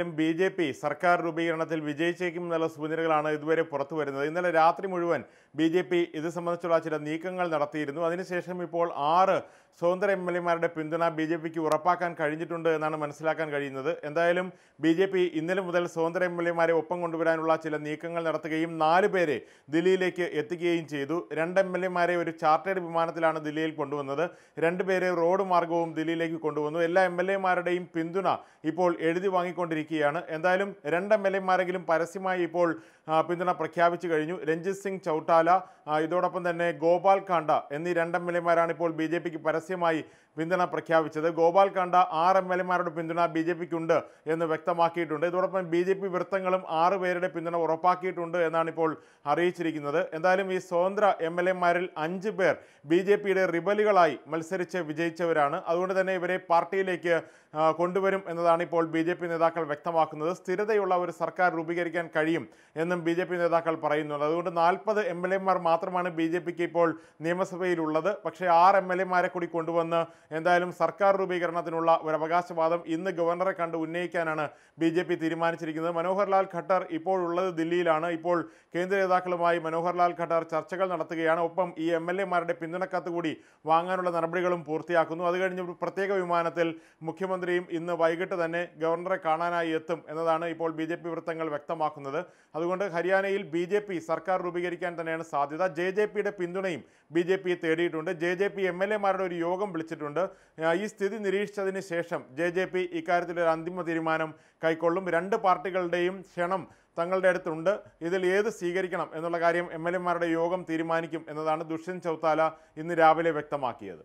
കേരളത്തിലും B J P സർക്കാർ രൂപീകരണത്തിൽ വിജയിച്ചേക്കും എന്നുള്ള സൂചനകളാണ് ഇതുവരെ പുറത്തു വരുന്നത്. ഇന്നലെ രാത്രി മുഴുവൻ ബി ജെ പി ഇത് സംബന്ധിച്ചുള്ള ചില നീക്കങ്ങൾ നടത്തിയിരുന്നു. അതിനുശേഷം ഇപ്പോൾ 6 സ്വതന്ത്ര എം എൽ എമാരുടെ പിന്തുണ ബി ജെ പിക്ക് ഉറപ്പാക്കാൻ കഴിഞ്ഞിട്ടുണ്ട് എന്നാണ് മനസ്സിലാക്കാൻ കഴിയുന്നത്. എന്തായാലും ബി ജെ പി ഇന്നലെ മുതൽ സ്വതന്ത്ര എം എൽ എമാരെ ഒപ്പം കൊണ്ടുവരാനുള്ള ചില നീക്കങ്ങൾ നടത്തുകയും 4 പേരെ ദില്ലിയിലേക്ക് എത്തിക്കുകയും ചെയ്തു. 2 എം എൽ എമാരെ ഒരു ചാർട്ടേഡ് വിമാനത്തിലാണ് ദില്ലിയിൽ കൊണ്ടുവന്നത്. 2 പേരെ റോഡ് മാർഗവും ദില്ലിയിലേക്ക് കൊണ്ടുവന്നു. എല്ലാ എം എൽ എമാരുടെയും പിന്തുണ ഇപ്പോൾ എഴുതി വാങ്ങിക്കൊണ്ടിരിക്കുകയാണ്. എന്തായാലും 2 എം എൽ എമാരെങ്കിലും പരസ്യമായി ഇപ്പോൾ പിന്തുണ പ്രഖ്യാപിച്ചു കഴിഞ്ഞു. രഞ്ജിത് സിംഗ് ചൌട്ടാല, ഇതോടൊപ്പം തന്നെ ഗോപാൽ കാണ്ട എന്നീ 2 എം എൽ എമാരാണ് ഇപ്പോൾ ബി ജെ പിക്ക് പരസ്യമായി പിന്തുണ പ്രഖ്യാപിച്ചത്. ഗോപാൽ കാണ്ട 6 എം എൽ എമാരുടെ പിന്തുണ ബി ജെ പിക്കുണ്ട് എന്ന് വ്യക്തമാക്കിയിട്ടുണ്ട്. ഇതോടൊപ്പം ബി ജെ പി വൃത്തങ്ങളും 6 പേരുടെ പിന്തുണ ഉറപ്പാക്കിയിട്ടുണ്ട് എന്നാണ് ഇപ്പോൾ അറിയിച്ചിരിക്കുന്നത്. എന്തായാലും ഈ സ്വതന്ത്ര എം എൽ എമാരിൽ 5 പേർ ബി ജെ പിയുടെ റിബലുകളായി മത്സരിച്ച് വിജയിച്ചവരാണ്. അതുകൊണ്ട് തന്നെ ഇവരെ പാർട്ടിയിലേക്ക് കൊണ്ടുവരും എന്നതാണ് ഇപ്പോൾ ബി ജെ പി നേതാക്കൾ വ്യക്തമാക്കുന്നത്. സ്ഥിരതയുള്ള ഒരു സർക്കാർ രൂപീകരിക്കാൻ കഴിയും എന്നും ബി ജെ പി നേതാക്കൾ പറയുന്നുണ്ട്. അതുകൊണ്ട് 40 എം എൽ എമാർ മാത്രമാണ് ബി ജെ പിക്ക് ഇപ്പോൾ നിയമസഭയിലുള്ളത്. പക്ഷേ 6 എം എൽ എമാരെ കൂടി കൊണ്ടുവന്ന് എന്തായാലും സർക്കാർ രൂപീകരണത്തിനുള്ള ഒരു അവകാശവാദം ഇന്ന് ഗവർണറെ കണ്ട് ഉന്നയിക്കാനാണ് ബി ജെ പി തീരുമാനിച്ചിരിക്കുന്നത്. മനോഹർലാൽ ഖട്ടർ ഇപ്പോഴുള്ളത് ദില്ലിയിലാണ്. ഇപ്പോൾ കേന്ദ്ര നേതാക്കളുമായി മനോഹർലാൽ ഖട്ടർ ചർച്ചകൾ നടത്തുകയാണ്. ഒപ്പം ഈ എം എൽ എമാരുടെ പിന്തുണക്കത്ത് കൂടി വാങ്ങാനുള്ള നടപടികളും പൂർത്തിയാക്കുന്നു. അത് കഴിഞ്ഞ് ഒരു പ്രത്യേക വിമാനത്തിൽ മുഖ്യമന്ത്രിയും ഇന്ന് വൈകിട്ട് തന്നെ ഗവർണറെ കാണാനായി എത്തും എന്നതാണ് ഇപ്പോൾ ബി ജെ പി വൃത്തങ്ങൾ വ്യക്തമാക്കുന്നത്. അതുകൊണ്ട് ഹരിയാനയിൽ ബി ജെ പി സർക്കാർ രൂപീകരിക്കാൻ തന്നെയാണ് സാധ്യത. ജെ ജെ പിയുടെ പിന്തുണയും ബി ജെ പി തേടിയിട്ടുണ്ട്. J J P M L എമാരുടെ ഒരു യോഗം വിളിച്ചിട്ടുണ്ട്. ഈ സ്ഥിതി നിരീക്ഷിച്ചതിന് ശേഷം ജെ ജെ പി ഇക്കാര്യത്തിലൊരു അന്തിമ തീരുമാനം കൈക്കൊള്ളും. 2 പാർട്ടികളുടെയും ക്ഷണം തങ്ങളുടെ അടുത്തുണ്ട്. ഇതിൽ ഏത് സ്വീകരിക്കണം എന്നുള്ള കാര്യം എം എൽ എമാരുടെ യോഗം തീരുമാനിക്കും എന്നതാണ് ദുഷ്യന്ത് ചൌത്താല ഇന്ന് രാവിലെ വ്യക്തമാക്കിയത്.